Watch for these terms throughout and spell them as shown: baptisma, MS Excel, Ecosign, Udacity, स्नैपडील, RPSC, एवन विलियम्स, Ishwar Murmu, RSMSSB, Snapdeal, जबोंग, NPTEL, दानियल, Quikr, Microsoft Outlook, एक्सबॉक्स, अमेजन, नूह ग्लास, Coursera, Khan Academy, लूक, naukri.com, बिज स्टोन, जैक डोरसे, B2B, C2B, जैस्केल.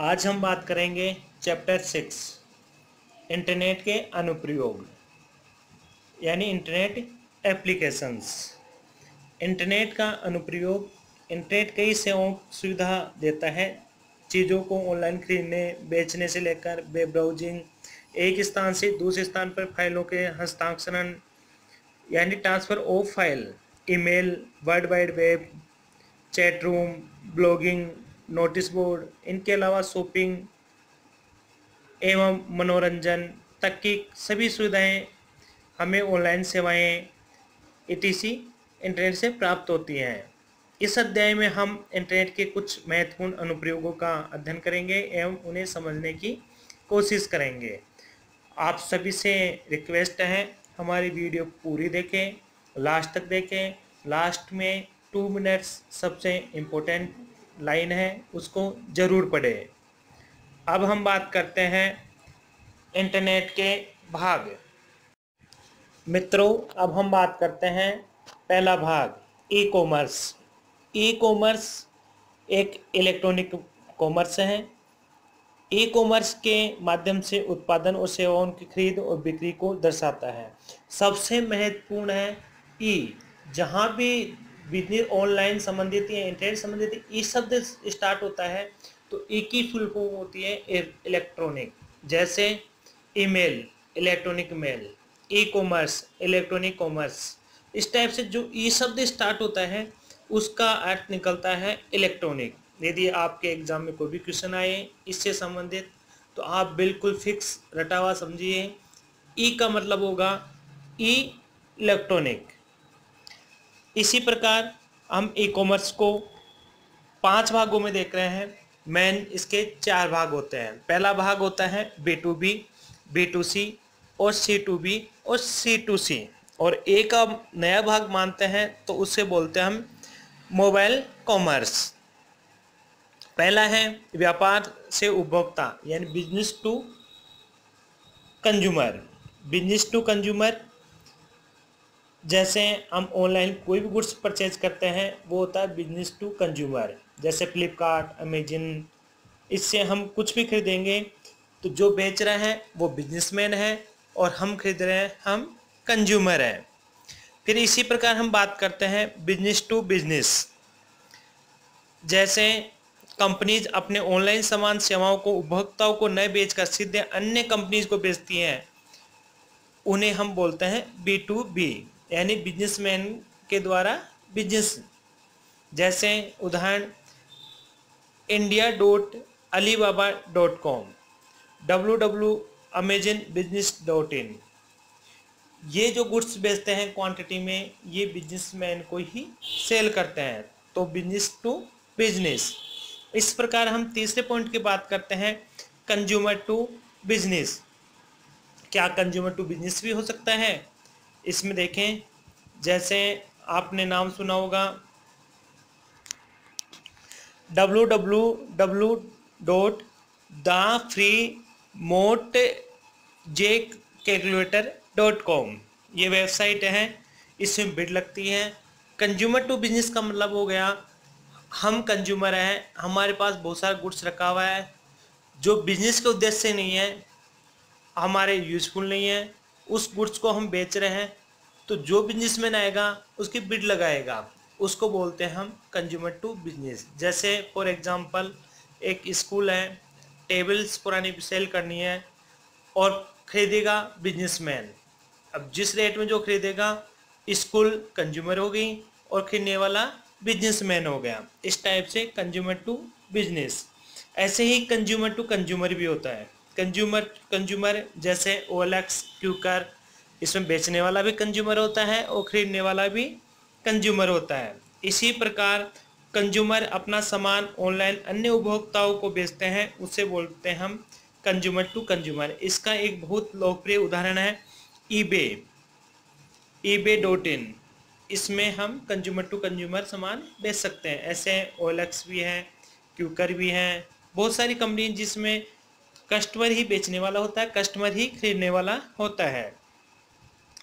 आज हम बात करेंगे चैप्टर 6 इंटरनेट के अनुप्रयोग यानी इंटरनेट एप्लीकेशंस। इंटरनेट का अनुप्रयोग, इंटरनेट कई सेवाओं सुविधा देता है, चीज़ों को ऑनलाइन खरीदने बेचने से लेकर वेब ब्राउजिंग, एक स्थान से दूसरे स्थान पर फाइलों के हस्तांतरण यानी transfer of file, email, world wide web, chat room, blogging, notice board, इनके अलावा शॉपिंग एवं मनोरंजन तक की सभी सुविधाएं हमें ऑनलाइन सेवाएं ETC इंटरनेट से प्राप्त होती हैं। इस अध्याय में हम इंटरनेट के कुछ महत्वपूर्ण अनुप्रयोगों का अध्ययन करेंगे एवं उन्हें समझने की कोशिश करेंगे। आप सभी से रिक्वेस्ट है हमारी वीडियो पूरी देखें, लास्ट तक देखें। लास्ट में 2 मिनट्स सबसे इम्पोर्टेंट लाइन है, उसको ज़रूर पढ़ें। अब हम बात करते हैं इंटरनेट के भाग। मित्रों, अब हम बात करते हैं पहला भाग ई-कॉमर्स। ई-कॉमर्स एक इलेक्ट्रॉनिक कॉमर्स है। ई-कॉमर्स के माध्यम से उत्पादन और सेवाओं की खरीद और बिक्री को दर्शाता है। सबसे महत्वपूर्ण है ई। जहाँ भी बिजनेस ऑनलाइन संबंधित या इंटरनेट संबंधित ई शब्द स्टार्ट होता है तो ई की फुल फॉर्म होती है इलेक्ट्रॉनिक। जैसे email electronic mail, e commerce electronic commerce. इस टाइप से जो ई शब्द स्टार्ट होता है उसका अर्थ निकलता है इलेक्ट्रॉनिक। यदि आपके एग्जाम में कोई भी क्वेश्चन आए इससे संबंधित तो आप बिल्कुल फिक्स रटा हुआ समझिए, ई का मतलब होगा ई इलेक्ट्रॉनिक। इसी प्रकार हम ई कॉमर्स को 5 भागों में देख रहे हैं। मेन इसके 4 भाग होते हैं। पहला भाग होता है B2B, B2C और C2B और C2C। और एक का नया भाग मानते हैं तो उसे बोलते हैं हम मोबाइल कॉमर्स। पहला है व्यापार से उपभोक्ता यानी business to consumer. Business to consumer, जैसे हम ऑनलाइन कोई भी गुड्स परचेज करते हैं वो होता है बिजनेस टू कंज्यूमर। जैसे फ्लिपकार्ट, अमेजन, इससे हम कुछ भी खरीदेंगे तो जो बेच रहे हैं वो बिजनेसमैन है और हम खरीद रहे हैं हम कंज्यूमर हैं। फिर इसी प्रकार हम बात करते हैं बिजनेस टू बिजनेस। जैसे कंपनीज अपने ऑनलाइन सामान सेवाओं को उपभोक्ताओं को न बेचकर सीधे अन्य कंपनीज को बेचती हैं, उन्हें हम बोलते हैं B2B यानी बिजनेसमैन के द्वारा बिजनेस। जैसे उदाहरण india.alibaba.com, www.amazonbusiness.in। ये जो गुड्स बेचते हैं क्वांटिटी में ये बिजनेसमैन को ही सेल करते हैं, तो बिजनेस टू बिजनेस। इस प्रकार हम तीसरे पॉइंट की बात करते हैं कंज्यूमर टू बिजनेस। क्या कंज्यूमर टू बिजनेस भी हो सकता है? इसमें देखें, जैसे आपने नाम सुना होगा www.thefreeremotejackcalculator.com। ये वेबसाइट है, इसमें बिड लगती है। कंज्यूमर टू बिजनेस का मतलब हो गया हम कंज्यूमर हैं, हमारे पास बहुत सारा गुड्स रखा हुआ है जो बिजनेस के उद्देश्य से नहीं है, हमारे यूजफुल नहीं है, उस गुड्स को हम बेच रहे हैं तो जो बिजनेसमैन आएगा उसकी बिड लगाएगा, उसको बोलते हैं हम कंज्यूमर टू बिजनेस। जैसे फॉर एग्जांपल एक स्कूल है, टेबल्स पुरानी सेल करनी है और खरीदेगा बिजनेसमैन। अब जिस रेट में जो खरीदेगा, स्कूल कंज्यूमर हो गई और खरीदने वाला बिजनेसमैन हो गया। इस टाइप से कंज्यूमर टू बिजनेस। ऐसे ही कंज्यूमर टू कंज्यूमर भी होता है। कंज्यूमर जैसे OLX, Quikr, इसमें बेचने वाला भी कंज्यूमर होता है और खरीदने वाला भी कंज्यूमर होता है। इसी प्रकार कंज्यूमर अपना सामान ऑनलाइन अन्य उपभोक्ताओं को बेचते हैं, उसे बोलते हैं हम कंज्यूमर टू कंज्यूमर। इसका एक बहुत लोकप्रिय उदाहरण है eBay.in। इसमें हम कंज्यूमर टू कंज्यूमर सामान बेच सकते हैं। ऐसे OLX भी है, Quikr भी हैं, बहुत सारी कंपनी जिसमें कस्टमर ही बेचने वाला होता है, कस्टमर ही खरीदने वाला होता है।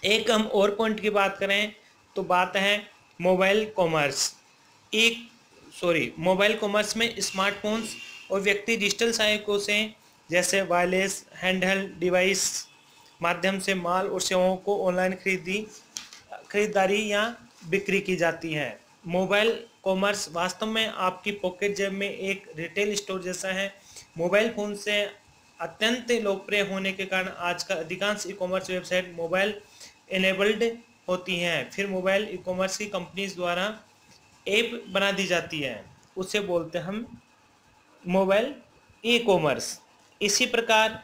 एक हम और पॉइंट की बात करें तो बात है मोबाइल कॉमर्स। मोबाइल कॉमर्स में स्मार्टफोन्स और व्यक्ति डिजिटल सहायकों से जैसे वायरलेस हैंडहेल्ड डिवाइस माध्यम से माल और सेवाओं को ऑनलाइन खरीदारी या बिक्री की जाती है। मोबाइल कॉमर्स वास्तव में आपकी पॉकेट जेब में एक रिटेल स्टोर जैसा है। मोबाइल फ़ोन से अत्यंत लोकप्रिय होने के कारण आजकल अधिकांश e commerce website mobile enabled होती हैं। फिर मोबाइल ई कॉमर्स की कंपनीज द्वारा ऐप बना दी जाती है, उसे बोलते हैं हम मोबाइल ई कॉमर्स। इसी प्रकार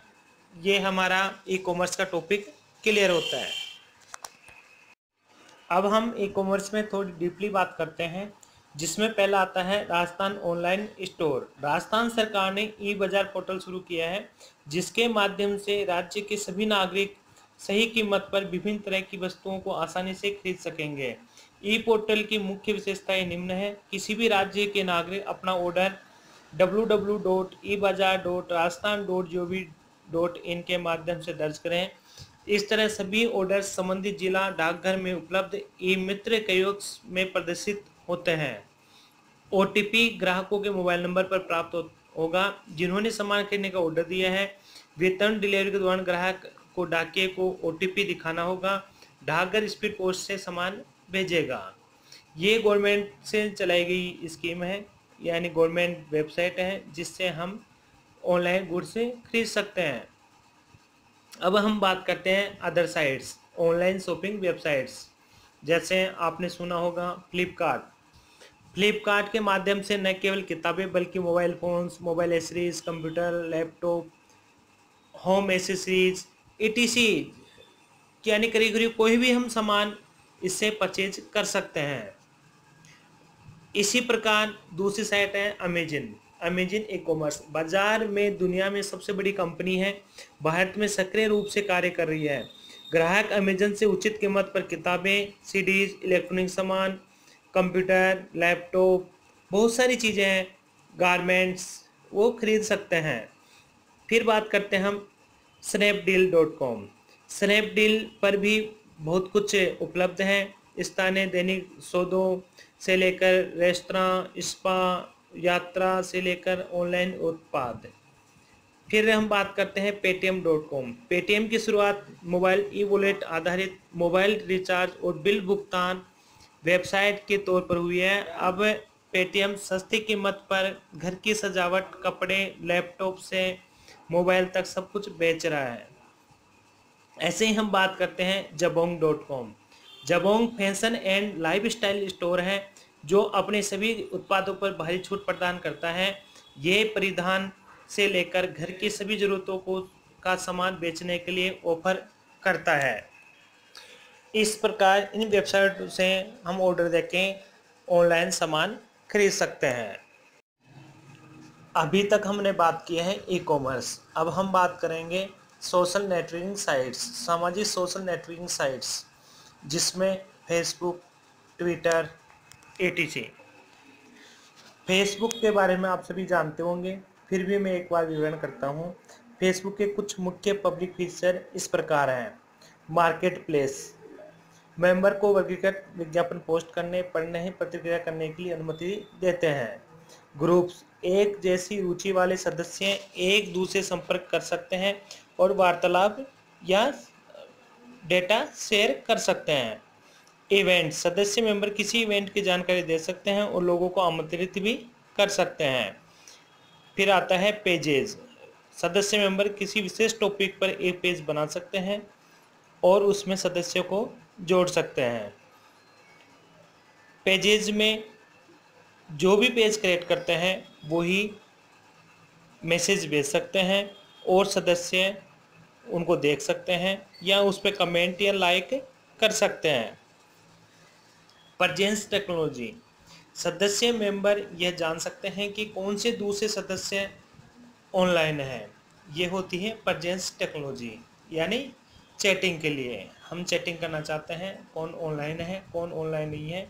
ये हमारा ई कॉमर्स का टॉपिक क्लियर होता है। अब हम ई कॉमर्स में थोड़ी डीपली बात करते हैं, जिसमें पहला आता है राजस्थान ऑनलाइन स्टोर। राजस्थान सरकार ने ई बाज़ार पोर्टल शुरू किया है, जिसके माध्यम से राज्य के सभी नागरिक सही कीमत पर विभिन्न तरह की वस्तुओं को आसानी से खरीद सकेंगे। ई पोर्टल की मुख्य विशेषताएं निम्न है। किसी भी राज्य के नागरिक अपना ऑर्डर www.ebazaar.rajasthan.gov.in के माध्यम से दर्ज करें। इस तरह सभी ऑर्डर संबंधित जिला डाकघर में उपलब्ध ई मित्र कयोक्स में प्रदर्शित होते हैं। ओटीपी ग्राहकों के मोबाइल नंबर पर प्राप्त होगा जिन्होंने सामान खरीदने का ऑर्डर दिया है। वेतन डिलीवरी के दौरान ग्राहक को डाकिए को ओटीपी दिखाना होगा। डाकघर स्पीड पोस्ट से सामान भेजेगा। ये गवर्नमेंट से चलाई गई स्कीम है, यानी गवर्नमेंट वेबसाइट है जिससे हम ऑनलाइन गुड्स खरीद सकते हैं। अब हम बात करते हैं other sites, online shopping websites. जैसे आपने सुना होगा फ्लिपकार्ट। फ्लिपकार्ट के माध्यम से न केवल किताबें बल्कि mobile phones, mobile accessories, computer, laptop, home accessories, ETC यानी करीब कोई भी हम सामान इससे परचेज कर सकते हैं। इसी प्रकार दूसरी साइट है अमेजन। अमेजन ई कॉमर्स बाज़ार में दुनिया में सबसे बड़ी कंपनी है, भारत में सक्रिय रूप से कार्य कर रही है। ग्राहक अमेजन से उचित कीमत पर किताबें, सीडीज, इलेक्ट्रॉनिक सामान, कंप्यूटर, लैपटॉप, बहुत सारी चीज़ें हैं, गारमेंट्स वो खरीद सकते हैं। फिर बात करते हैं हम snapdeal.com। स्नैपडील पर भी बहुत कुछ उपलब्ध है। स्थानीय दैनिक सौदों से लेकर रेस्तरां, स्पा, यात्रा से लेकर ऑनलाइन उत्पाद। फिर हम बात करते हैं paytm.com। पेटीएम की शुरुआत मोबाइल ई वॉलेट आधारित मोबाइल रिचार्ज और बिल भुगतान वेबसाइट के तौर पर हुई है। अब पेटीएम सस्ती कीमत पर घर की सजावट, कपड़े, लैपटॉप से मोबाइल तक सब कुछ बेच रहा है। ऐसे ही हम बात करते हैं jabong.com। जबोंग fashion and lifestyle store है जो अपने सभी उत्पादों पर भारी छूट प्रदान करता है। ये परिधान से लेकर घर की सभी ज़रूरतों को का सामान बेचने के लिए ऑफर करता है। इस प्रकार इन वेबसाइट से हम ऑर्डर देके ऑनलाइन सामान खरीद सकते हैं। अभी तक हमने बात की है ई कॉमर्स। अब हम बात करेंगे सोशल नेटवर्किंग साइट्स, सामाजिक सोशल नेटवर्किंग साइट्स, जिसमें फेसबुक, ट्विटर, एटीसी। फेसबुक के बारे में आप सभी जानते होंगे, फिर भी मैं एक बार विवरण करता हूं। फेसबुक के कुछ मुख्य पब्लिक फीचर इस प्रकार हैं। मार्केट प्लेस, मेंबर को वर्गीकृत विज्ञापन पोस्ट करने, पढ़ने, प्रतिक्रिया करने के लिए अनुमति देते हैं। ग्रुप्स, एक जैसी रुचि वाले सदस्य एक दूसरे संपर्क कर सकते हैं और वार्तालाप या डेटा शेयर कर सकते हैं। इवेंट, सदस्य मेंबर किसी इवेंट की जानकारी दे सकते हैं और लोगों को आमंत्रित भी कर सकते हैं। फिर आता है पेजेस, सदस्य मेंबर किसी विशेष टॉपिक पर एक पेज बना सकते हैं और उसमें सदस्यों को जोड़ सकते हैं। पेजेस में जो भी पेज क्रिएट करते हैं वही मैसेज भेज सकते हैं और सदस्य उनको देख सकते हैं या उस पर कमेंट या लाइक कर सकते हैं। परजेंस टेक्नोलॉजी, सदस्य मेंबर यह जान सकते हैं कि कौन से दूसरे सदस्य ऑनलाइन हैं। ये होती है परजेंस टेक्नोलॉजी, यानी चैटिंग के लिए हम चैटिंग करना चाहते हैं, कौन ऑनलाइन है कौन ऑनलाइन नहीं है,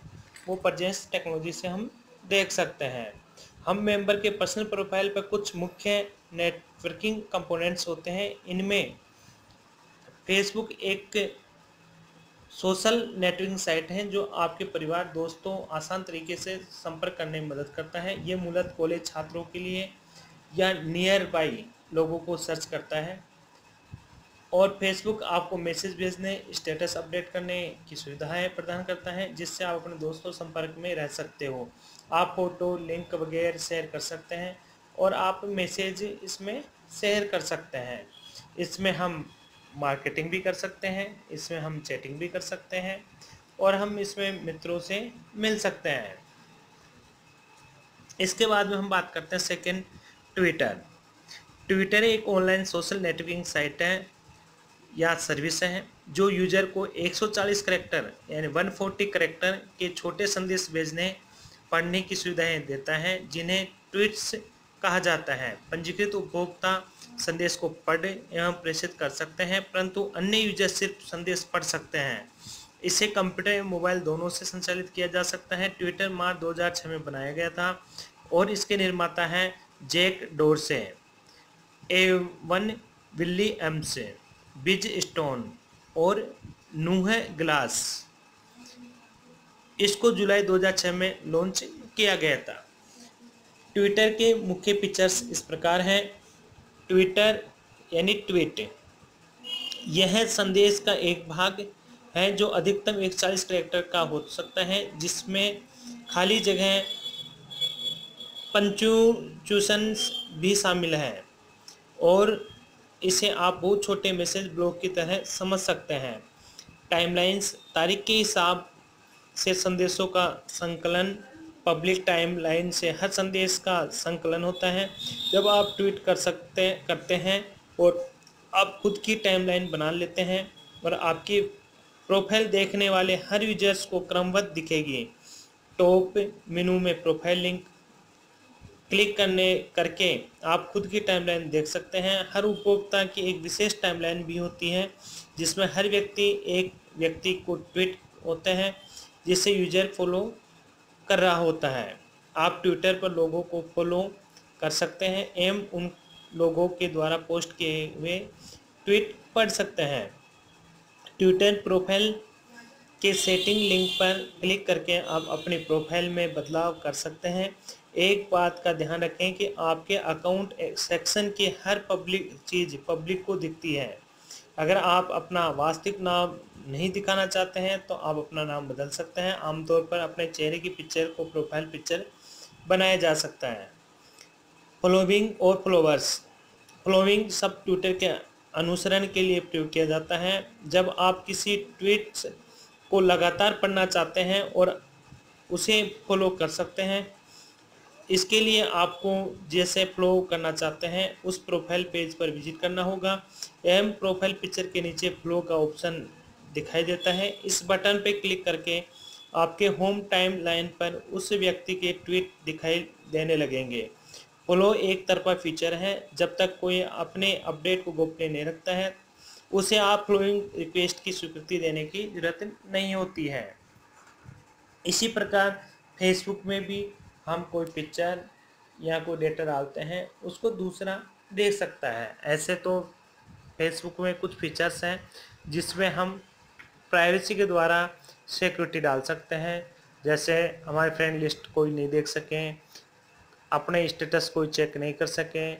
वो परजेंस टेक्नोलॉजी से हम देख सकते हैं। हम मेंबर के पर्सनल प्रोफाइल पर कुछ मुख्य नेटवर्किंग कंपोनेंट्स होते हैं। इनमें फेसबुक एक सोशल नेटवर्किंग साइट है जो आपके परिवार, दोस्तों आसान तरीके से संपर्क करने में मदद करता है। ये मूलतः कॉलेज छात्रों के लिए या नियर बाई लोगों को सर्च करता है। और फेसबुक आपको मैसेज भेजने, स्टेटस अपडेट करने की सुविधाएं प्रदान करता है, जिससे आप अपने दोस्तों संपर्क में रह सकते हो। आप फोटो, लिंक वगैरह शेयर कर सकते हैं और आप मैसेज इसमें शेयर कर सकते हैं। इसमें हम मार्केटिंग भी कर सकते हैं, इसमें हम चैटिंग भी कर सकते हैं और हम इसमें मित्रों से मिल सकते हैं। इसके बाद में हम बात करते हैं सेकंड, ट्विटर। ट्विटर एक ऑनलाइन सोशल नेटवर्किंग साइट है या सर्विस है जो यूजर को 140 करैक्टर यानी 140 करैक्टर के छोटे संदेश भेजने, पढ़ने की सुविधाएं देता है, जिन्हें ट्वीट्स कहा जाता है। पंजीकृत उपभोक्ता संदेश को पढ़ एवं प्रेषित कर सकते हैं, परंतु अन्य यूजर सिर्फ संदेश पढ़ सकते हैं। इसे कंप्यूटर एवं मोबाइल दोनों से संचालित किया जा सकता है। ट्विटर मार्च 2006 में बनाया गया था और इसके निर्माता हैं जैक डोरसे, एवन विलियम्स, बिज स्टोन और नूह ग्लास। इसको जुलाई 2006 में लॉन्च किया गया था। ट्विटर के मुख्य फीचर्स इस प्रकार हैं। ट्विटर यानी ट्वीट, यह संदेश का एक भाग है जो अधिकतम 140 कैरेक्टर का हो सकता है, जिसमें खाली जगह, पंक्चुएशंस भी शामिल हैं और इसे आप बहुत छोटे मैसेज ब्लॉक की तरह समझ सकते हैं। टाइमलाइंस, तारीख के हिसाब से संदेशों का संकलन। पब्लिक टाइमलाइन से हर संदेश का संकलन होता है। जब आप ट्वीट करते हैं और आप खुद की टाइमलाइन बना लेते हैं और आपकी प्रोफाइल देखने वाले हर यूजर्स को क्रमबद्ध दिखेगी। टॉप मेनू में प्रोफाइल लिंक क्लिक करके आप खुद की टाइमलाइन देख सकते हैं। हर उपभोक्ता की एक विशेष टाइमलाइन भी होती है, जिसमें हर व्यक्ति एक व्यक्ति को ट्वीट होते हैं जिसे यूजर फॉलो कर रहा होता है। आप ट्विटर पर लोगों को फॉलो कर सकते हैं एवं उन लोगों के द्वारा पोस्ट किए हुए ट्वीट पढ़ सकते हैं। ट्विटर प्रोफाइल के सेटिंग लिंक पर क्लिक करके आप अपनी प्रोफाइल में बदलाव कर सकते हैं। एक बात का ध्यान रखें कि आपके अकाउंट सेक्शन की हर पब्लिक चीज़ पब्लिक को दिखती है। अगर आप अपना वास्तविक नाम नहीं दिखाना चाहते हैं तो आप अपना नाम बदल सकते हैं। आमतौर पर अपने चेहरे की पिक्चर को प्रोफाइल पिक्चर बनाया जा सकता है। फॉलोइंग और फॉलोअर्स, फॉलोइंग सब ट्विटर के अनुसरण के लिए प्रयोग किया जाता है। जब आप किसी ट्वीट्स को लगातार पढ़ना चाहते हैं और उसे फॉलो कर सकते हैं, इसके लिए आपको जैसे फॉलो करना चाहते हैं उस प्रोफाइल पेज पर विजिट करना होगा। एम प्रोफाइल पिक्चर के नीचे फॉलो का ऑप्शन दिखाई देता है। इस बटन पर क्लिक करके आपके होम टाइम लाइन पर उस व्यक्ति के ट्वीट दिखाई देने लगेंगे। फॉलो एक तरफा फीचर है, जब तक कोई अपने अपडेट को गोपनीय नहीं रखता है उसे आप फॉलोइंग रिक्वेस्ट की स्वीकृति देने की जरूरत नहीं होती है। इसी प्रकार फेसबुक में भी हम कोई पिक्चर या कोई डेटा डालते हैं उसको दूसरा देख सकता है। ऐसे तो फेसबुक में कुछ फीचर्स हैं जिसमें हम प्राइवेसी के द्वारा सिक्योरिटी डाल सकते हैं, जैसे हमारे फ्रेंड लिस्ट कोई नहीं देख सकें, अपने स्टेटस कोई चेक नहीं कर सकें,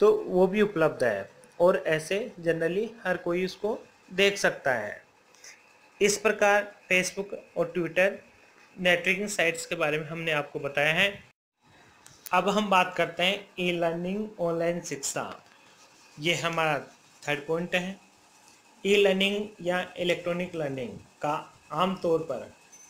तो वो भी उपलब्ध है और ऐसे जनरली हर कोई उसको देख सकता है। इस प्रकार फेसबुक और ट्विटर नेटवर्किंग साइट्स के बारे में हमने आपको बताया है। अब हम बात करते हैं ई लर्निंग, ऑनलाइन शिक्षा। ये हमारा थर्ड पॉइंट है। ई लर्निंग या इलेक्ट्रॉनिक लर्निंग का आमतौर पर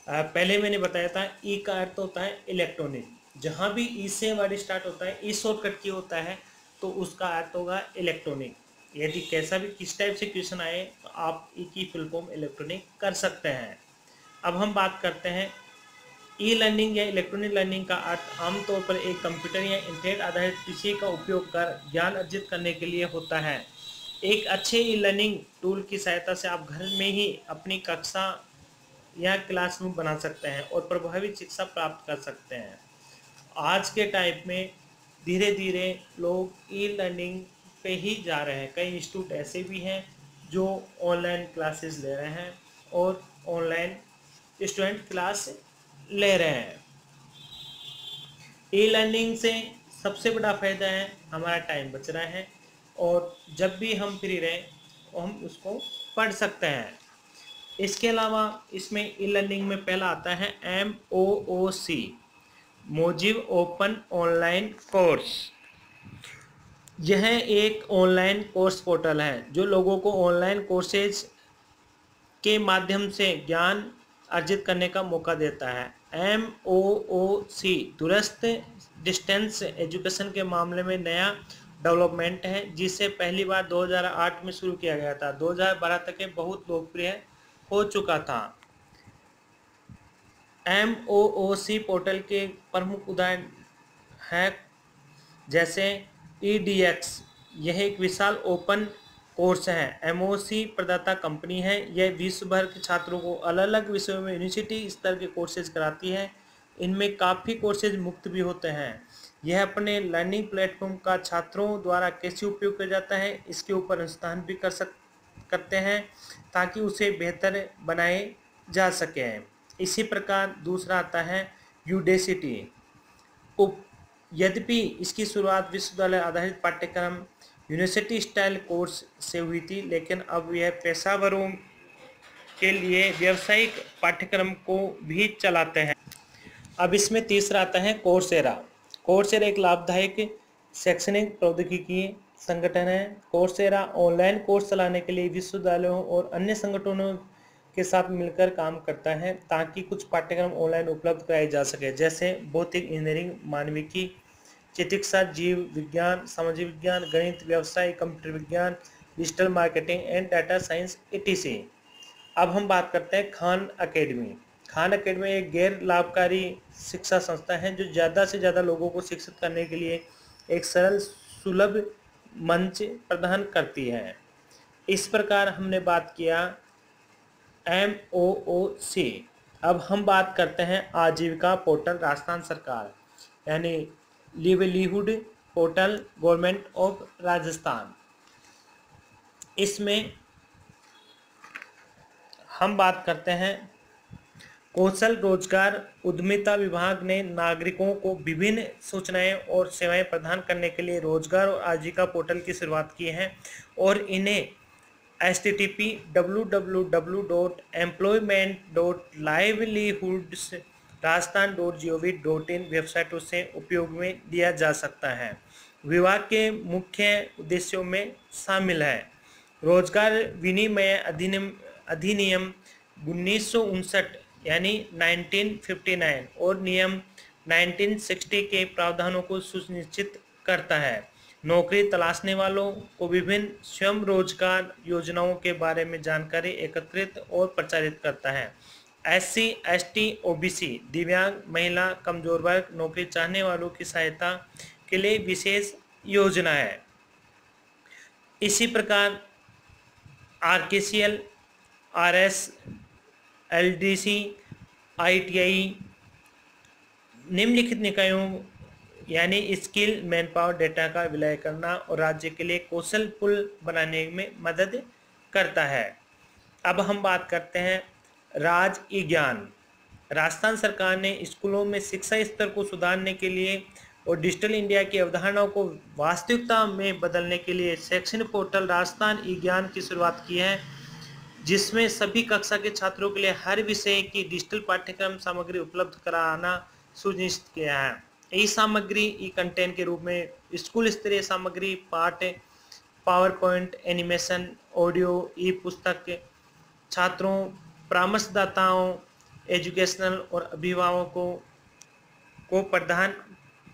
पहले मैंने बताया था ई का अर्थ होता है इलेक्ट्रॉनिक। जहाँ भी ई से वर्ड स्टार्ट होता है, ई शॉर्टकट की होता है, तो उसका अर्थ होगा इलेक्ट्रॉनिक। यदि कैसा भी किस टाइप से क्वेश्चन आए तो आप ई की फुल फॉर्म इलेक्ट्रॉनिक कर सकते हैं। अब हम बात करते हैं ई लर्निंग या इलेक्ट्रॉनिक लर्निंग का अर्थ आमतौर पर एक कंप्यूटर या इंटरनेट आधारित पीसी का उपयोग कर ज्ञान अर्जित करने के लिए होता है। एक अच्छे ई लर्निंग टूल की सहायता से आप घर में ही अपनी कक्षा या क्लासरूम बना सकते हैं और प्रभावी शिक्षा प्राप्त कर सकते हैं। आज के टाइम में धीरे धीरे लोग ई लर्निंग पे ही जा रहे हैं। कई इंस्टीट्यूट ऐसे भी हैं जो ऑनलाइन क्लासेस ले रहे हैं और ऑनलाइन स्टूडेंट क्लास ले रहे हैं। ई लर्निंग से सबसे बड़ा फ़ायदा है हमारा टाइम बच रहा है और जब भी हम फ्री रहें हम उसको पढ़ सकते हैं। इसके अलावा इसमें ई लर्निंग में पहला आता है MOOC massive open online course. यह एक ऑनलाइन कोर्स पोर्टल है जो लोगों को ऑनलाइन कोर्सेज के माध्यम से ज्ञान अर्जित करने का मौका देता है। MOOC दूरस्थ डिस्टेंस एजुकेशन के मामले में नया डेवलपमेंट है जिसे पहली बार 2008 में शुरू किया गया था। 2012 तक ये बहुत लोकप्रिय हो चुका था। MOOC पोर्टल के प्रमुख उदाहरण हैं जैसे edX। यह एक विशाल ओपन कोर्स है। MOOC प्रदाता कंपनी है। यह विश्व भर के छात्रों को अलग अलग विषयों में यूनिवर्सिटी स्तर के कोर्सेज कराती है। इनमें काफ़ी कोर्सेज मुफ्त भी होते हैं। यह अपने लर्निंग प्लेटफॉर्म का छात्रों द्वारा कैसे उपयोग किया जाता है इसके ऊपर अनुसंधान भी करते हैं ताकि उसे बेहतर बनाए जा सके। इसी प्रकार दूसरा आता है यूडेसिटी। यद्यपि इसकी शुरुआत विश्वविद्यालय आधारित पाठ्यक्रम यूनिवर्सिटी स्टाइल कोर्स से हुई थी, लेकिन अब यह पेशेवरों के लिए व्यावसायिक पाठ्यक्रम को भी चलाते हैं। अब इसमें तीसरा आता है कोर्सेरा। कोर्सेरा एक लाभदायक शैक्षणिक प्रौद्योगिकी संगठन है। कोर्सेरा ऑनलाइन कोर्स चलाने के लिए विश्वविद्यालयों और अन्य संगठनों के साथ मिलकर काम करता है ताकि कुछ पाठ्यक्रम ऑनलाइन उपलब्ध कराए जा सके, जैसे भौतिक इंजीनियरिंग, मानविकी, चिकित्सा, जीव विज्ञान, सामाजिक विज्ञान, गणित, व्यवसाय, कंप्यूटर विज्ञान, digital marketing and data science etc। अब हम बात करते हैं खान अकेडमी। खान अकेडमी एक गैर लाभकारी शिक्षा संस्था है जो ज़्यादा से ज़्यादा लोगों को शिक्षित करने के लिए एक सरल सुलभ मंच प्रदान करती है। इस प्रकार हमने बात किया MOOC। अब हम बात करते हैं आजीविका पोर्टल राजस्थान सरकार यानी livelihood portal government of Rajasthan. इसमें हम बात करते हैं कौशल रोजगार उद्यमिता विभाग ने नागरिकों को विभिन्न सूचनाएं और सेवाएं प्रदान करने के लिए रोजगार और आजीविका पोर्टल की शुरुआत की है और इन्हें http://www.employment.livelihoods.rajasthan.gov.in वेबसाइटों से उपयोग में दिया जा सकता है। विभाग के मुख्य उद्देश्यों में शामिल है रोजगार विनिमय अधिनियम 1959 यानी 1959 और नियम 1960 के प्रावधानों को सुनिश्चित करता है। नौकरी तलाशने वालों को विभिन्न स्वयं रोजगार योजनाओं के बारे में जानकारी एकत्रित और प्रचारित करता है। SC, ST, OBC दिव्यांग, महिला, कमजोर वर्ग, नौकरी चाहने वालों की सहायता के लिए विशेष योजना है। इसी प्रकार RKCL, RS, LDC, ITI निम्नलिखित निकायों यानी स्किल मैन पावर डेटा का विलय करना और राज्य के लिए कौशल पुल बनाने में मदद करता है। अब हम बात करते हैं राज ई ज्ञान। राजस्थान सरकार ने स्कूलों में शिक्षा स्तर को सुधारने के लिए और डिजिटल इंडिया की अवधारणाओं को वास्तविकता में बदलने के लिए शैक्षणिक पोर्टल राजस्थान ई ज्ञान की शुरुआत की है, जिसमें सभी कक्षा के छात्रों के लिए हर विषय की डिजिटल पाठ्यक्रम सामग्री उपलब्ध कराना सुनिश्चित किया है। ई सामग्री ई कंटेंट के रूप में स्कूल स्तरीय सामग्री, पाठ, PowerPoint, एनिमेशन, ऑडियो, ई पुस्तक छात्रों, परामर्शदाताओं, एजुकेशनल और अभिभावकों को प्रदान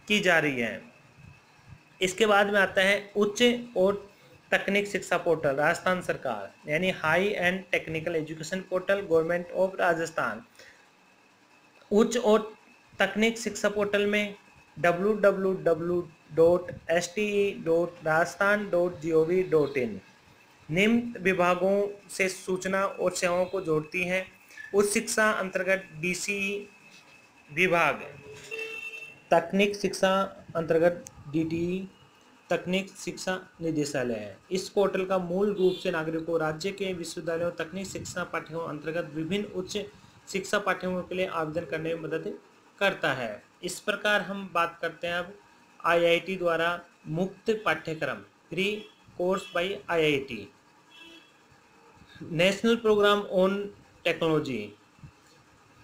की जा रही है। इसके बाद में आता है उच्च और तकनीक शिक्षा पोर्टल राजस्थान सरकार यानी high and technical education portal government of Rajasthan. उच्च और तकनीक शिक्षा पोर्टल में www.ste.rajasthan.gov.in निम्न विभागों से सूचना और सेवाओं को जोड़ती है। उच्च शिक्षा अंतर्गत DCE विभाग, तकनीक शिक्षा अंतर्गत DTE तकनीक शिक्षा निदेशालय है। इस पोर्टल का मूल रूप से नागरिकों, राज्य के विश्वविद्यालयों, तकनीक शिक्षा पाठ्यक्रमों अंतर्गत विभिन्न उच्च शिक्षा पाठ्यक्रमों के लिए आवेदन करने में मदद करता है। इस प्रकार हम बात करते हैं अब आईआईटी द्वारा मुफ्त पाठ्यक्रम free course by IIT. National programme on technology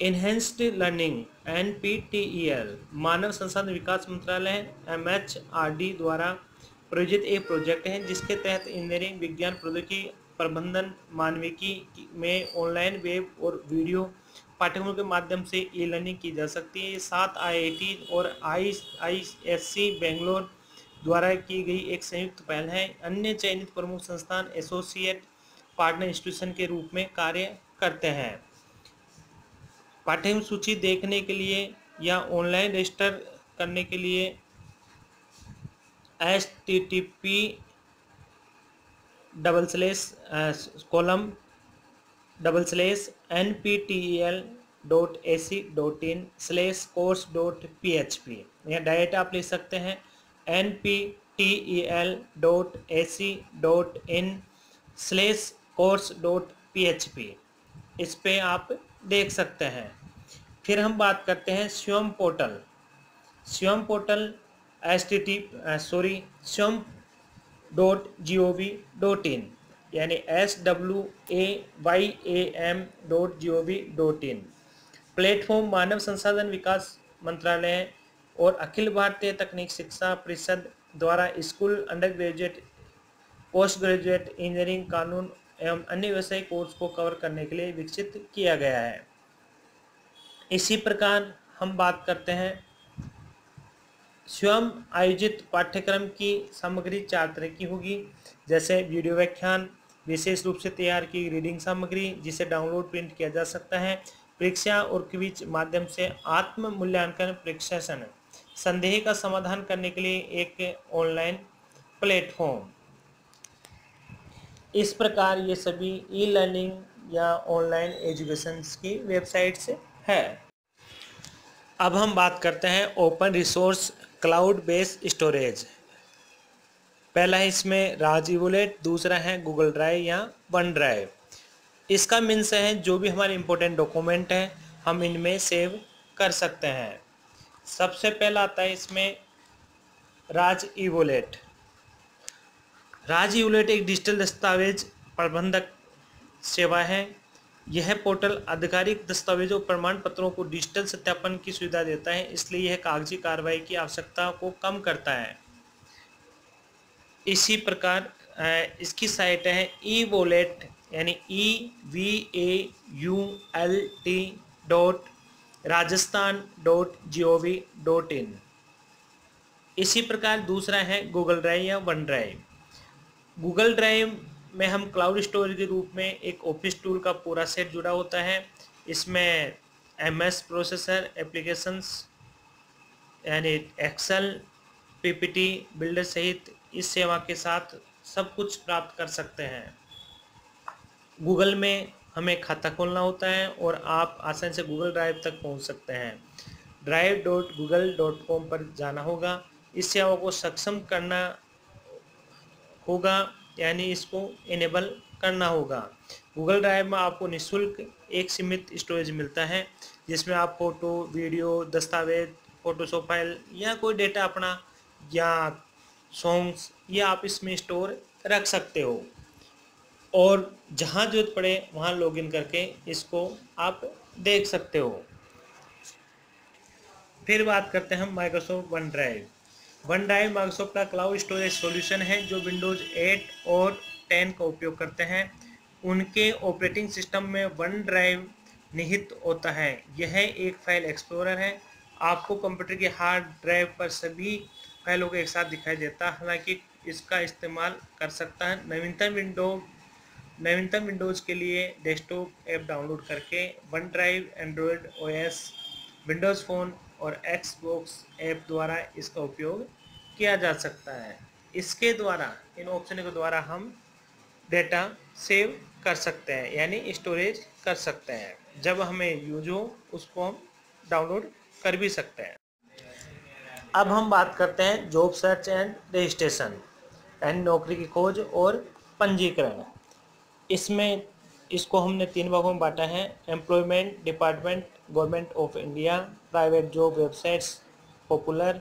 enhanced learning NPTEL मानव संसाधन विकास मंत्रालय एमएचआरडी द्वारा प्रायोजित एक प्रोजेक्ट है जिसके तहत इंजीनियरिंग, विज्ञान, प्रौद्योगिकी, प्रबंधन, मानविकी में ऑनलाइन वेब और वीडियो पाठ्यक्रमों के माध्यम से ई लर्निंग की जा सकती है। 7 आईआईटी और आईआईएससी बेंगलोर द्वारा की गई एक संयुक्त पहल है। अन्य चयनित प्रमुख संस्थान एसोसिएट पार्टनर इंस्टीट्यूशन के रूप में कार्य करते हैं। पाठ्यक्रम सूची देखने के लिए या ऑनलाइन रजिस्टर करने के लिए http://nptel.ac.in/course.php या डायरेक्ट आप ले सकते हैं nptel.ac.in/course.php। इस पे आप देख सकते हैं। फिर हम बात करते हैं Swayam portal. Swayam portal swayam.gov.in यानी swayam.gov.in प्लेटफॉर्म मानव संसाधन विकास मंत्रालय और अखिल भारतीय तकनीक शिक्षा परिषद द्वारा school, under graduate, post graduate, engineering, कानून एवं अन्य व्यावसायिक कोर्स को कवर करने के लिए विकसित किया गया है। इसी प्रकार हम बात करते हैं स्वयं आयोजित पाठ्यक्रम की सामग्री 4 तरह की होगी, जैसे वीडियो व्याख्यान, विशेष रूप से तैयार की रीडिंग सामग्री जिसे डाउनलोड प्रिंट किया जा सकता है, परीक्षा और क्विज माध्यम से आत्म मूल्यांकन परीक्षण, संदेह का समाधान करने के लिए एक ऑनलाइन प्लेटफॉर्म। इस प्रकार ये सभी ई लर्निंग या ऑनलाइन एजुकेशन की वेबसाइट्स है। अब हम बात करते हैं open resource cloud based storage. पहला है इसमें राज वॉलेट, दूसरा है गूगल ड्राइव या वन ड्राइव। इसका मीन्स है जो भी हमारे इम्पोर्टेंट डॉक्यूमेंट हैं हम इनमें सेव कर सकते हैं। सबसे पहला आता है इसमें राज वॉलेट। राज वॉलेट एक डिजिटल दस्तावेज प्रबंधक सेवा है। यह पोर्टल आधिकारिक दस्तावेजों, प्रमाण पत्रों को डिजिटल सत्यापन की सुविधा देता है, इसलिए यह कागजी कार्रवाई की आवश्यकता को कम करता है। इसी प्रकार इसकी साइट है ई वॉलेट यानी evault.rajasthan.gov.in। इसी प्रकार दूसरा है गूगल ड्राइव या वन ड्राइव। गूगल ड्राइव में हम क्लाउड स्टोरेज के रूप में एक ऑफिस टूल का पूरा सेट जुड़ा होता है। इसमें एमएस प्रोसेसर, एप्लीकेशंस यानी एक्सेल, पीपीटी बिल्डर सहित इस सेवा के साथ सब कुछ प्राप्त कर सकते हैं। गूगल में हमें खाता खोलना होता है और आप आसानी से गूगल ड्राइव तक पहुंच सकते हैं। drive.google.com पर जाना होगा। इस सेवा को सक्षम करना होगा यानी इसको इनेबल करना होगा। गूगल ड्राइव में आपको निःशुल्क एक सीमित स्टोरेज मिलता है जिसमें आप फोटो, वीडियो, दस्तावेज, फोटोशॉप फाइल या कोई डेटा अपना या सॉन्ग्स ये आप इसमें स्टोर रख सकते हो और जहाँ जरूरत पड़े वहाँ लॉगिन करके इसको आप देख सकते हो। फिर बात करते हैं Microsoft one drive. One drive Microsoft का क्लाउड स्टोरेज सॉल्यूशन है जो विंडोज 8 और 10 का उपयोग करते हैं। उनके ऑपरेटिंग सिस्टम में वन ड्राइव निहित होता है। यह एक फाइल एक्सप्लोरर है। आपको कंप्यूटर के हार्ड ड्राइव पर सभी फाइलों को एक साथ दिखाई देता है। हालांकि इसका इस्तेमाल कर सकता है नवीनतम विंडोज़ के लिए डेस्कटॉप ऐप डाउनलोड करके। One drive Android OS, Windows phone और एक्सबॉक्स ऐप द्वारा इसका उपयोग किया जा सकता है। इसके द्वारा, इन ऑप्शनों के द्वारा हम डेटा सेव कर सकते हैं यानी स्टोरेज कर सकते हैं। जब हमें यूज हो उसको हम डाउनलोड कर भी सकते हैं। अब हम बात करते हैं जॉब सर्च एंड रजिस्ट्रेशन यानी नौकरी की खोज और पंजीकरण। इसमें इसको हमने 3 भागों में बांटा है। Employment department, government of India, private job websites, popular,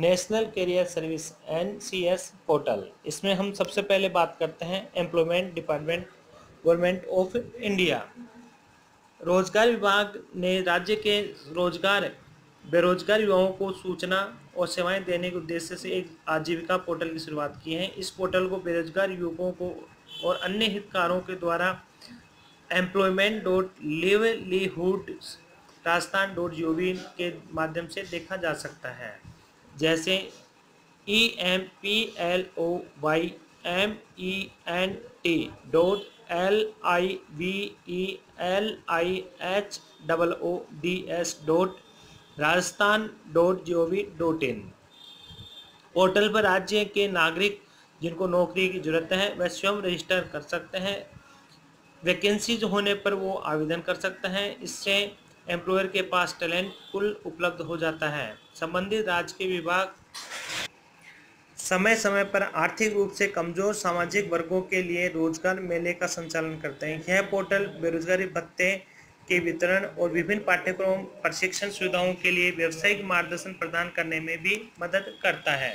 national career service NCS portal. इसमें हम सबसे पहले बात करते हैं employment department government of India. रोजगार विभाग ने राज्य के बेरोजगार युवाओं को सूचना और सेवाएं देने के उद्देश्य से एक आजीविका पोर्टल की शुरुआत की है। इस पोर्टल को बेरोजगार युवकों को और अन्य हितकारों के द्वारा employment.livelihood.rajasthan.gov के माध्यम से देखा जा सकता है, जैसे emplment.livelihood.rajasthan.gov.in। पोर्टल पर राज्य के नागरिक जिनको नौकरी की जरूरत है वह स्वयं रजिस्टर कर सकते हैं। वैकेंसीज होने पर वो आवेदन कर सकते हैं। इससे एम्प्लॉयर के पास टैलेंट पूल उपलब्ध हो जाता है। संबंधित राज्य के विभाग समय समय पर आर्थिक रूप से कमजोर सामाजिक वर्गों के लिए रोजगार मेले का संचालन करते हैं। यह पोर्टल बेरोजगारी भत्ते के वितरण और विभिन्न पाठ्यक्रम प्रशिक्षण सुविधाओं के लिए व्यावसायिक मार्गदर्शन प्रदान करने में भी मदद करता है।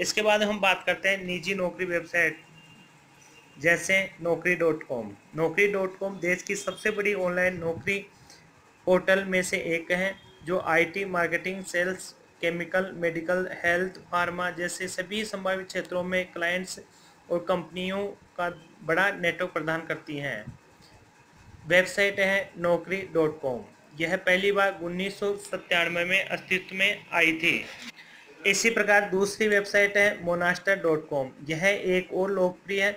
इसके बाद हम बात करते हैं निजी नौकरी वेबसाइट, जैसे naukri.com। naukri.com देश की सबसे बड़ी ऑनलाइन नौकरी पोर्टल में से एक है, जो IT, marketing, sales, chemical, medical, health, pharma जैसे सभी संभावित क्षेत्रों में क्लाइंट्स और कंपनियों का बड़ा नेटवर्क प्रदान करती है। वेबसाइट है naukri.com। यह पहली बार 1997 में अस्तित्व में आई थी। इसी प्रकार दूसरी वेबसाइट है monster.com। यह एक और लोकप्रिय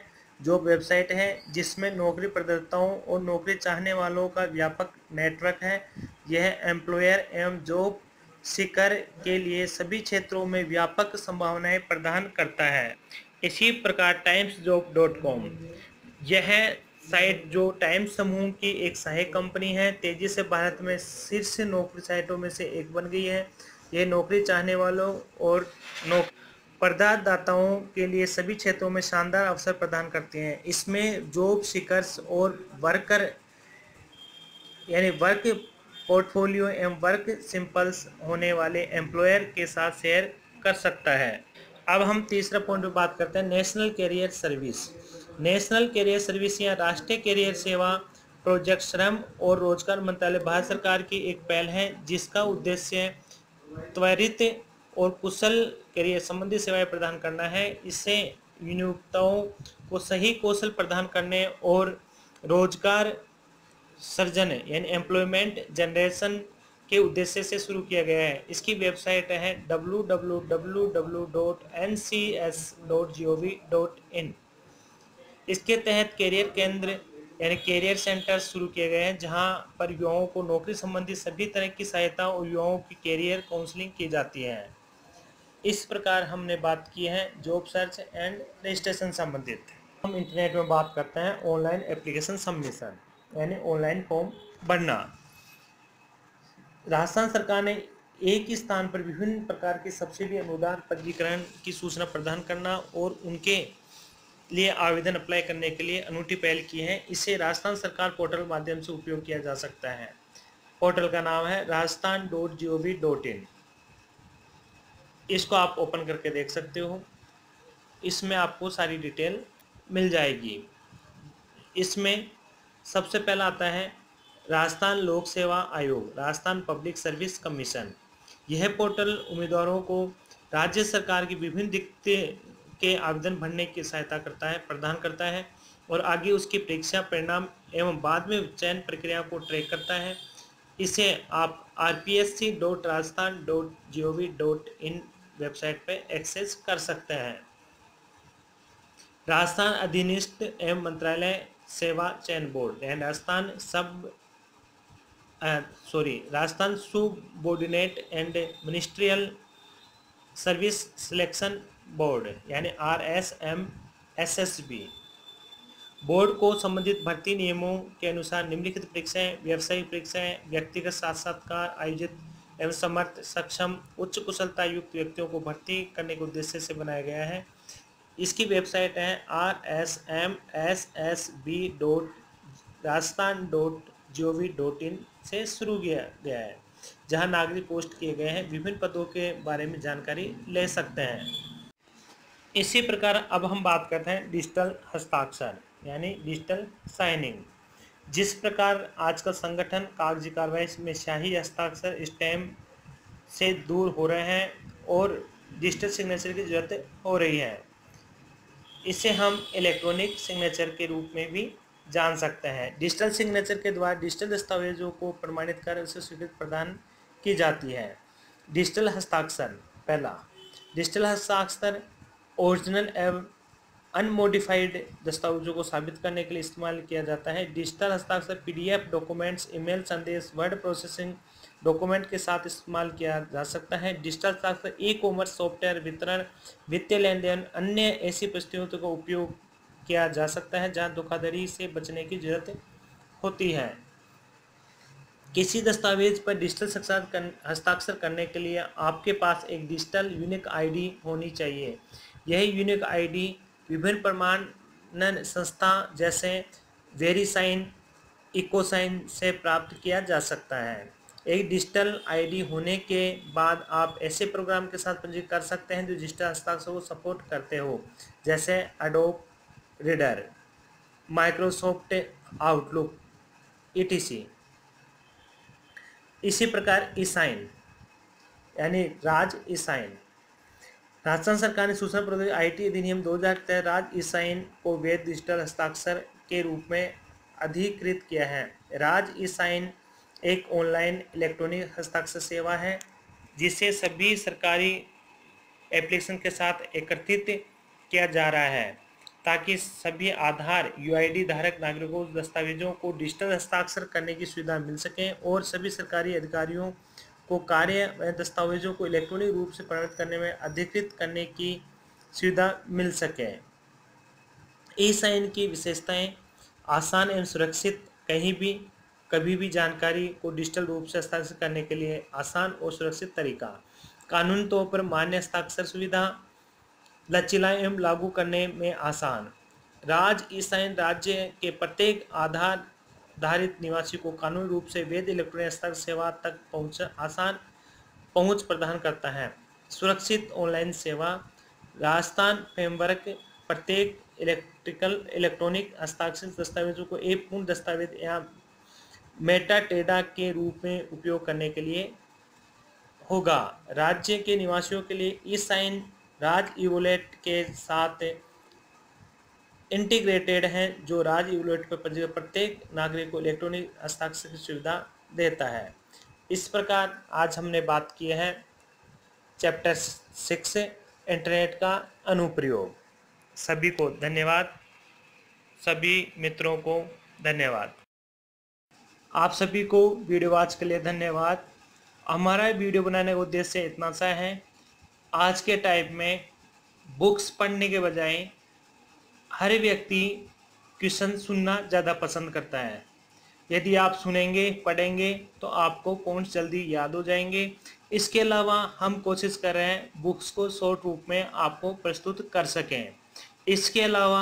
जॉब वेबसाइट है, जिसमें नौकरी प्रदाताओं और नौकरी चाहने वालों का व्यापक नेटवर्क है। यह एम्प्लॉयर एवं जॉब सीकर के लिए सभी क्षेत्रों में व्यापक संभावनाएं प्रदान करता है। इसी प्रकार timesjob.com, यह साइट जो टाइम्स समूह की एक सहायक कंपनी है, तेजी से भारत में शीर्ष नौकरी साइटों में से एक बन गई है। यह नौकरी चाहने वालों और प्रदाताओं के लिए सभी क्षेत्रों में शानदार अवसर प्रदान करते हैं। इसमें जॉब सीकर्स और वर्कर यानी वर्क पोर्टफोलियो एवं वर्क सिंपल्स होने वाले एम्प्लॉयर के साथ शेयर कर सकता है। अब हम तीसरा पॉइंट पर बात करते हैं national career service. National career service या राष्ट्रीय कैरियर सेवा प्रोजेक्ट श्रम और रोजगार मंत्रालय भारत सरकार की एक पहल है, जिसका उद्देश्य त्वरित और कुशल करियर संबंधी सेवाएं प्रदान करना है। इससे नियोक्ताओं को सही कौशल प्रदान करने और रोजगार सृजन यानी एम्प्लॉयमेंट जनरेशन के उद्देश्य से शुरू किया गया है। इसकी वेबसाइट है www.ncs.gov.in। इसके तहत कैरियर केंद्र यानी कैरियर सेंटर शुरू किए गए हैं, जहां पर युवाओं को नौकरी संबंधी सभी तरह की सहायता और युवाओं की कैरियर काउंसलिंग की जाती है। इस प्रकार हमने बात की है जॉब सर्च एंड रजिस्ट्रेशन संबंधित। हम इंटरनेट में बात करते हैं ऑनलाइन एप्लीकेशन सबमिशन यानी ऑनलाइन फॉर्म भरना। राजस्थान सरकार ने एक ही स्थान पर विभिन्न प्रकार की सब्सिडी अनुदान पंजीकरण की सूचना प्रदान करना और उनके लिए आवेदन अप्लाई करने के लिए अनूठी पहल की है। इसे राजस्थान सरकार पोर्टल के माध्यम से उपयोग किया जा सकता है। पोर्टल का नाम है rajasthan.gov.in। इसको आप ओपन करके देख सकते हो। इसमें आपको सारी डिटेल मिल जाएगी। इसमें सबसे पहला आता है राजस्थान लोक सेवा आयोग, राजस्थान पब्लिक सर्विस कमीशन। यह पोर्टल उम्मीदवारों को राज्य सरकार की विभिन्न दिक्कतें के आवेदन भरने की सहायता करता है प्रदान करता है और आगे उसकी परीक्षा परिणाम एवं बाद में चयन प्रक्रिया को ट्रैक करता है। इसे आप rpsc.rajasthan.gov.in वेबसाइट पर एक्सेस कर सकते हैं। राजस्थान अधीनस्थ एवं मंत्रालय सेवा चयन board and Rajasthan subordinate and ministerial service selection board यानी RSMSSB बोर्ड को संबंधित भर्ती नियमों के अनुसार निम्नलिखित परीक्षाएं व्यावसायिक परीक्षाएं, व्यक्तिगत साक्षात्कार आयोजित एवं समर्थ सक्षम उच्च कुशलता युक्त व्यक्तियों को भर्ती करने के उद्देश्य से बनाया गया है। इसकी वेबसाइट है rSMSSB.rajasthan.gov.in से शुरू किया गया है। जहां नागरिक पोस्ट किए गए हैं विभिन्न पदों के बारे में जानकारी ले सकते हैं। इसी प्रकार अब हम बात करते हैं डिजिटल हस्ताक्षर यानी डिजिटल साइनिंग। जिस प्रकार आजकल संगठन कागजी कार्रवाई में शाही हस्ताक्षर स्टैम्प से दूर हो रहे हैं और डिजिटल सिग्नेचर की जरूरत हो रही है, इसे हम इलेक्ट्रॉनिक सिग्नेचर के रूप में भी जान सकते हैं। डिजिटल सिग्नेचर के द्वारा डिजिटल दस्तावेजों को प्रमाणित कर उसे स्वीकृति प्रदान की जाती है। डिजिटल हस्ताक्षर, पहला डिजिटल हस्ताक्षर ओरिजिनल एवं अनमोडिफाइड दस्तावेजों को साबित करने के लिए इस्तेमाल किया जाता है। डिजिटल हस्ताक्षर पीडीएफ डॉक्यूमेंट्स, ईमेल संदेश, वर्ड प्रोसेसिंग डॉक्यूमेंट के साथ इस्तेमाल किया जा सकता है। डिजिटल हस्ताक्षर ई कॉमर्स, सॉफ्टवेयर वितरण, वित्तीय लेन देन, अन्य ऐसी परिस्थितियों का उपयोग किया जा सकता है जहां धोखाधड़ी से बचने की जरूरत होती है। किसी दस्तावेज पर डिजिटल हस्ताक्षर करने के लिए आपके पास एक डिजिटल यूनिक आईडी होनी चाहिए। यही यूनिक आईडी विभिन्न प्रमाणन संस्था जैसे वेरीसाइन, इकोसाइन से प्राप्त किया जा सकता है। एक डिजिटल आईडी होने के बाद आप ऐसे प्रोग्राम के साथ पंजीकृत कर सकते हैं जो डिजिटल हस्ताक्षर को सपोर्ट करते हो, जैसे Adobe Reader, Microsoft Outlook, etc. इसी प्रकार ईसाइन यानी राज ईसाइन। राजस्थान सरकार ने सूचना प्रौद्योगिकी आईटी अधिनियम 2000 के तहत राज ईसाइन को वैध डिजिटल हस्ताक्षर के रूप में अधिकृत किया है। राज ईसाइन एक ऑनलाइन इलेक्ट्रॉनिक हस्ताक्षर सेवा है जिसे सभी सरकारी एप्लीकेशन के साथ एकत्रित किया जा रहा है ताकि सभी आधार यूआईडी धारक नागरिकों को दस्तावेजों को डिजिटल हस्ताक्षर करने की सुविधा मिल सके और सभी सरकारी अधिकारियों को कार्य दस्तावेजों को इलेक्ट्रॉनिक रूप से परिवर्तित करने में अधिकृत करने की सुविधा मिल सके। ई साइन की विशेषताएं आसान एवं सुरक्षित, कहीं भी कभी भी जानकारी को डिजिटल रूप से हस्ताक्षर करने के लिए आसान और सुरक्षित तरीका, कानूनी तौर पर मान्य हस्ताक्षर सुविधा, लचीला एवं लागू करने में आसान। राज ई साइन राज्य के प्रत्येक आधार आधारित निवासी को कानूनी रूप से वैध इलेक्ट्रॉनिक हस्ताक्षर सेवा तक आसान पहुंच प्रदान करता है। सुरक्षित ऑनलाइन सेवा, राजस्थान फ्रेमवर्क प्रत्येक इलेक्ट्रॉनिक हस्ताक्षर दस्तावेजों को एक पूर्ण दस्तावेज या मेटाडेटा के रूप में उपयोग करने के लिए होगा। राज्य के निवासियों के लिए ई साइन राज ई वॉलेट के साथ इंटीग्रेटेड हैं, जो राज ई वॉलेट पर पंजीकृत प्रत्येक नागरिक को इलेक्ट्रॉनिक हस्ताक्षर की सुविधा देता है। इस प्रकार आज हमने बात की है चैप्टर 6 इंटरनेट का अनुप्रयोग। सभी को धन्यवाद, सभी मित्रों को धन्यवाद, आप सभी को वीडियो वॉच के लिए धन्यवाद। हमारा वीडियो बनाने का उद्देश्य इतना सा है, आज के टाइम में बुक्स पढ़ने के बजाय हर व्यक्ति क्वेश्चन सुनना ज़्यादा पसंद करता है। यदि आप सुनेंगे पढ़ेंगे तो आपको पॉइंट्स जल्दी याद हो जाएंगे। इसके अलावा हम कोशिश कर रहे हैं बुक्स को शॉर्ट रूप में आपको प्रस्तुत कर सकें। इसके अलावा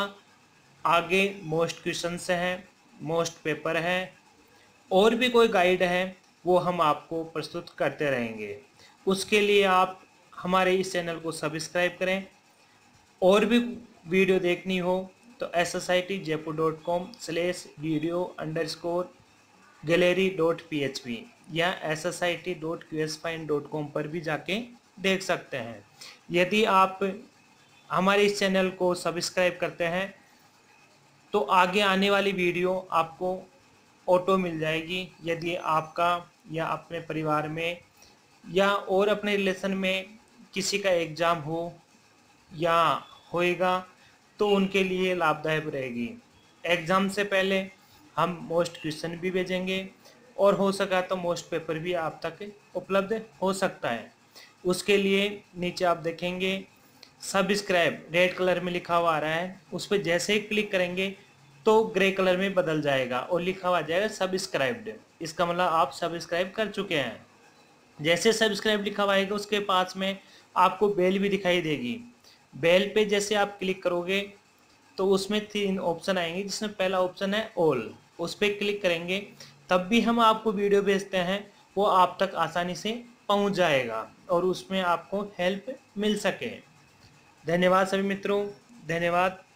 आगे मोस्ट क्वेश्चंस हैं, मोस्ट पेपर है और भी कोई गाइड है वो हम आपको प्रस्तुत करते रहेंगे। उसके लिए आप हमारे इस चैनल को सब्सक्राइब करें। और भी वीडियो देखनी हो तो ssit.jeypore.com/video_gallery.php या ssit.qsfind.com पर भी जाके देख सकते हैं। यदि आप हमारे इस चैनल को सब्सक्राइब करते हैं तो आगे आने वाली वीडियो आपको ऑटो मिल जाएगी। यदि आपका या अपने परिवार में या और अपने रिलेशन में किसी का एग्ज़ाम हो या होएगा तो उनके लिए लाभदायक रहेगी। एग्ज़ाम से पहले हम मोस्ट क्वेश्चन भी भेजेंगे और हो सका तो मोस्ट पेपर भी आप तक उपलब्ध हो सकता है। उसके लिए नीचे आप देखेंगे सब्सक्राइब रेड कलर में लिखा हुआ आ रहा है, उस पर जैसे ही क्लिक करेंगे तो ग्रे कलर में बदल जाएगा और लिखा हुआ आ जाएगा सब्सक्राइब्ड। इसका मतलब आप सब्सक्राइब कर चुके हैं। जैसे सब्सक्राइब लिखा हुआ आएगा उसके पास में आपको बेल भी दिखाई देगी। बेल पे जैसे आप क्लिक करोगे तो उसमें 3 ऑप्शन आएंगे, जिसमें पहला ऑप्शन है ऑल, उस पर क्लिक करेंगे। तब भी हम आपको वीडियो भेजते हैं वो आप तक आसानी से पहुंच जाएगा और उसमें आपको हेल्प मिल सके। धन्यवाद सभी मित्रों, धन्यवाद।